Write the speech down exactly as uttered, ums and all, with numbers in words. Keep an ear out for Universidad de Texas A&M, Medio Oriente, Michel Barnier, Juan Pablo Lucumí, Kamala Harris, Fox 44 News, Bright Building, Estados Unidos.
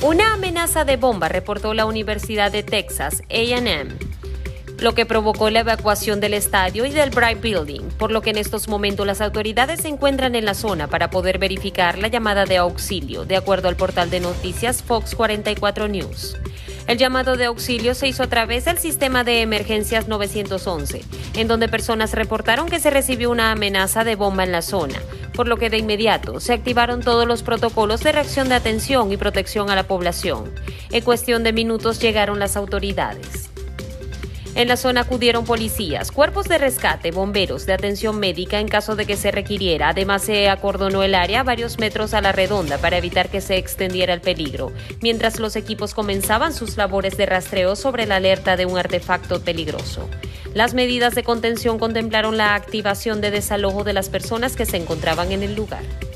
Una amenaza de bomba reportó la Universidad de Texas A and M, lo que provocó la evacuación del estadio y del Bright Building, por lo que en estos momentos las autoridades se encuentran en la zona para poder verificar la llamada de auxilio, de acuerdo al portal de noticias Fox cuarenta y cuatro News. El llamado de auxilio se hizo a través del sistema de emergencias nueve once, en donde personas reportaron que se recibió una amenaza de bomba en la zona, por lo que de inmediato se activaron todos los protocolos de reacción de atención y protección a la población. En cuestión de minutos llegaron las autoridades. En la zona acudieron policías, cuerpos de rescate, bomberos de atención médica en caso de que se requiriera. Además, se acordonó el área varios metros a la redonda para evitar que se extendiera el peligro, mientras los equipos comenzaban sus labores de rastreo sobre la alerta de un artefacto peligroso. Las medidas de contención contemplaron la activación de desalojo de las personas que se encontraban en el lugar.